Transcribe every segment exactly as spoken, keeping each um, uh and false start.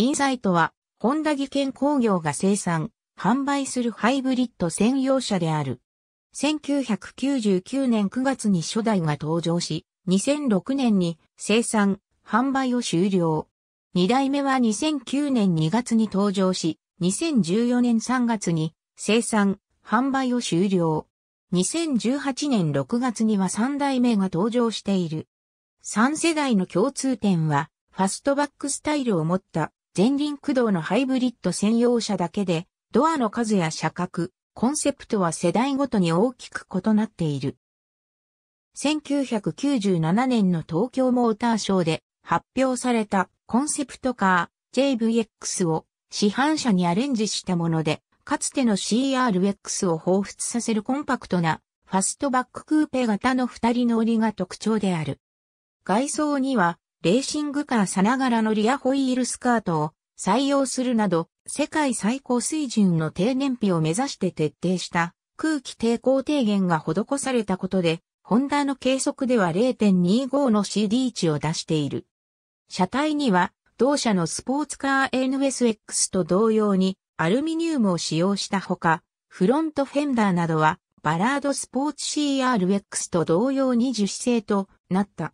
インサイトは、ホンダ技研工業が生産、販売するハイブリッド専用車である。せんきゅうひゃくきゅうじゅうきゅうねんくがつに初代が登場し、にせんろくねんに生産、販売を終了。に代目はにせんきゅうねんにがつに登場し、にせんじゅうよねんさんがつに生産、販売を終了。にせんじゅうはちねんろくがつにはさん代目が登場している。さん世代の共通点は、ファストバックスタイルを持った前輪駆動のハイブリッド専用車だけで、ドアの数や車格、コンセプトは世代ごとに大きく異なっている。せんきゅうひゃくきゅうじゅうななねんの東京モーターショーで発表されたコンセプトカー ジェイブイエックス を市販車にアレンジしたもので、かつての シーアールエックス を彷彿させるコンパクトなファストバッククーペ型の二人乗りが特徴である。外装にはレーシングカーさながらのリアホイールスカートを採用するなど、世界最高水準の低燃費を目指して徹底した空気抵抗低減が施されたことで、ホンダの計測では れいてんにご の シーディー 値を出している。車体には同社のスポーツカー エヌエスエックス と同様にアルミニウムを使用したほか、フロントフェンダーなどはバラードスポーツ シーアールエックス と同様に樹脂製となった。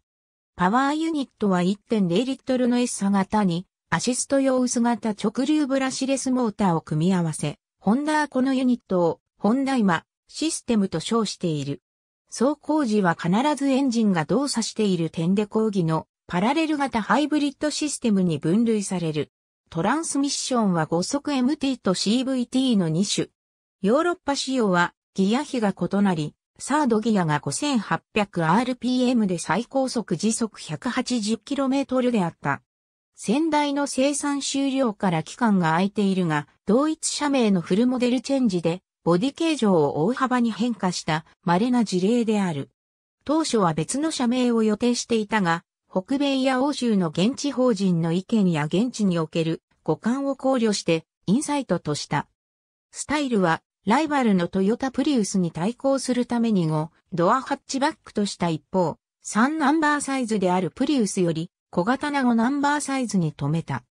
パワーユニットは いってんゼロリットルの S 型にアシスト用薄型直流ブラシレスモーターを組み合わせ、ホンダはこのユニットをホンダイマシステムと称している。走行時は必ずエンジンが動作している点で講義のパラレル型ハイブリッドシステムに分類される。トランスミッションはご速 エムティー と シーブイティー のに種。ヨーロッパ仕様はギア比が異なり、サードギアが ごせんはっぴゃくアールピーエム で最高速時速 ひゃくはちじゅっキロメートル であった。先代の生産終了から期間が空いているが、同一車名のフルモデルチェンジで、ボディ形状を大幅に変化した稀な事例である。当初は別の社名を予定していたが、北米や欧州の現地法人の意見や現地における互換を考慮してインサイトとした。スタイルはライバルのトヨタプリウスに対抗するためにごドアハッチバックとした一方、さんナンバーサイズであるプリウスより小型なごナンバーサイズに止めた。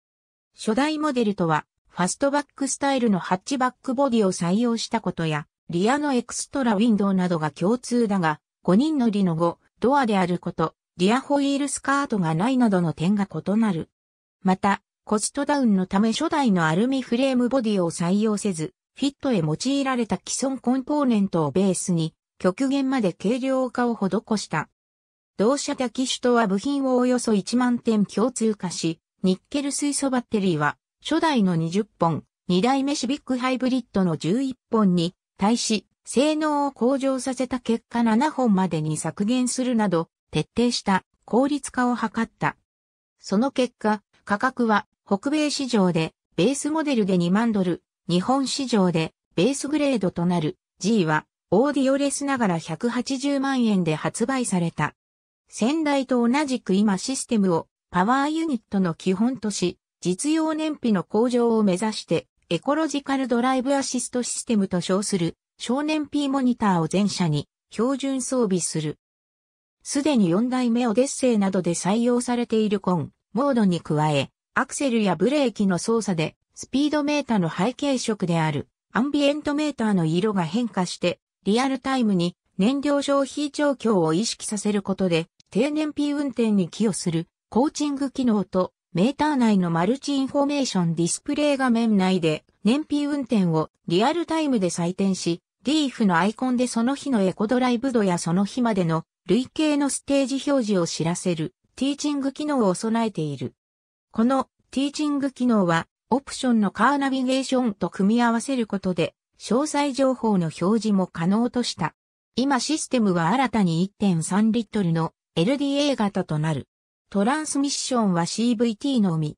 初代モデルとは、ファストバックスタイルのハッチバックボディを採用したことや、リアのエクストラウィンドウなどが共通だが、ごにん乗りのごドアであること、リアホイールスカートがないなどの点が異なる。また、コストダウンのため初代のアルミフレームボディを採用せず、フィットへ用いられた既存コンポーネントをベースに、極限まで軽量化を施した。同社多機種とは部品をおよそいちまんてん共通化し、ニッケル水素バッテリーは、初代のにじゅっぽん、に代目シビックハイブリッドのじゅういっぽんに対し、性能を向上させた結果ななほんまでに削減するなど、徹底した効率化を図った。その結果、価格は北米市場でベースモデルでにまんドル、日本市場でベースグレードとなる G はオーディオレスながらひゃくはちじゅうまんえんで発売された。先代と同じく今システムをパワーユニットの基本とし、実用燃費の向上を目指して、エコロジカルドライブアシストシステムと称する、省燃費モニターを全車に標準装備する。すでによん代目オデッセイなどで採用されているコンモードに加え、アクセルやブレーキの操作で、スピードメータの背景色である、アンビエントメータの色が変化して、リアルタイムに燃料消費状況を意識させることで、低燃費運転に寄与する、コーチング機能と、メーター内のマルチインフォメーションディスプレイ画面内で燃費運転をリアルタイムで採点し、リーフのアイコンでその日のエコドライブ度やその日までの累計のステージ表示を知らせるティーチング機能を備えている。このティーチング機能はオプションのカーナビゲーションと組み合わせることで詳細情報の表示も可能とした。今システムは新たに いってんさんリットルの エルディーエー 型となる。トランスミッションは シーブイティー のみ。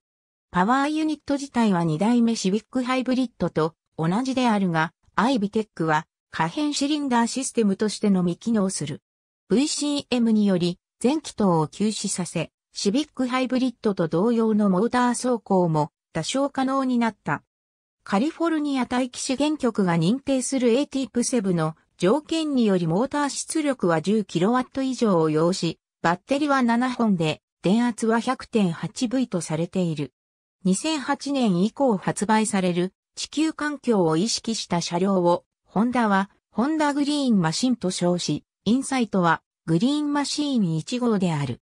パワーユニット自体はに代目シビックハイブリッドと同じであるが、アイヴィテック は可変シリンダーシステムとしてのみ機能する。ブイシーエム により全気筒を休止させ、シビックハイブリッドと同様のモーター走行も多少可能になった。カリフォルニア大気資源局が認定する エーティーピーセブン の条件によりモーター出力は じゅうキロワット 以上を要し、バッテリはななほんで、電圧は ひゃくてんはちブイ とされている。にせんはちねん以降発売される地球環境を意識した車両を、ホンダはホンダグリーンマシンと称し、インサイトはグリーンマシーンいち号である。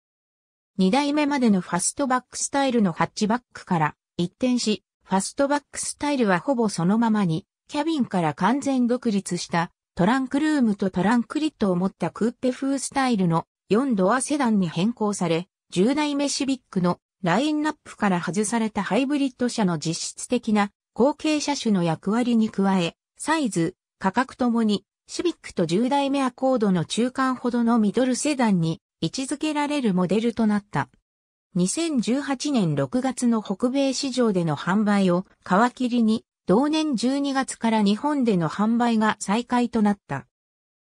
に代目までのファストバックスタイルのハッチバックから一転し、ファストバックスタイルはほぼそのままに、キャビンから完全独立したトランクルームとトランクリットを持ったクーペ風スタイルのよんドアセダンに変更され、じゅう代目シビックのラインナップから外されたハイブリッド車の実質的な後継車種の役割に加え、サイズ、価格ともに、シビックとじゅう代目アコードの中間ほどのミドルセダンに位置づけられるモデルとなった。にせんじゅうはちねんろくがつの北米市場での販売を皮切りに、同年じゅうにがつから日本での販売が再開となった。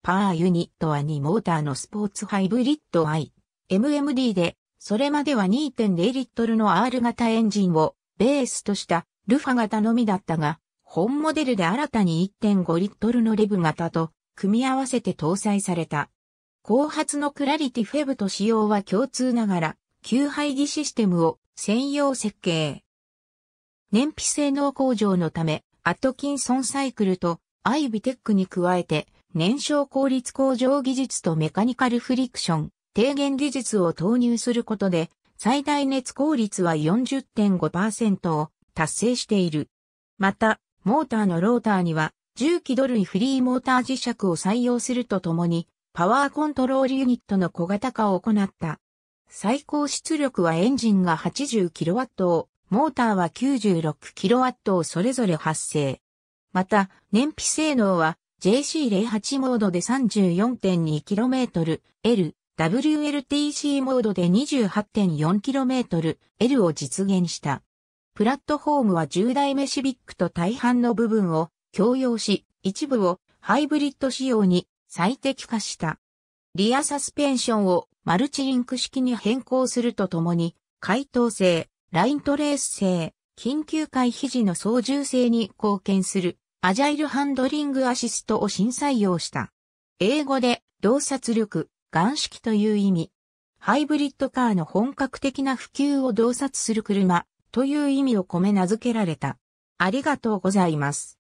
パワーユニットはにモーターのスポーツハイブリッド アイエムエムディー で、それまでは にてんゼロ リットルの アール 型エンジンをベースとしたルファ型のみだったが、本モデルで新たに いってんご リットルのレブ型と組み合わせて搭載された。後発のクラリティフェブと仕様は共通ながら、きゅう排気システムを専用設計。燃費性能向上のため、アトキンソンサイクルとアイヴィテックに加えて、燃焼効率向上技術とメカニカルフリクション、低減技術を投入することで、最大熱効率は よんじゅってんごパーセント を達成している。また、モーターのローターには、重機土塁フリーモーター磁石を採用するとともに、パワーコントロールユニットの小型化を行った。最高出力はエンジンが はちじゅうキロワット を、モーターは きゅうじゅうろくキロワット をそれぞれ発生。また、燃費性能は ジェイシーゼロはち モードで さんじゅうよんてんにキロメートル、L、ダブリューエルティーシー モードで にじゅうはちてんよんキロメートル、L を実現した。プラットフォームはじゅう代目シビックと大半の部分を共用し、一部をハイブリッド仕様に最適化した。リアサスペンションをマルチリンク式に変更するとともに、回答性、ライントレース性、緊急回避時の操縦性に貢献する、アジャイルハンドリングアシストを新採用した。英語で、洞察力、眼識という意味。ハイブリッドカーの本格的な普及を洞察する車、という意味を込め名付けられた。ありがとうございます。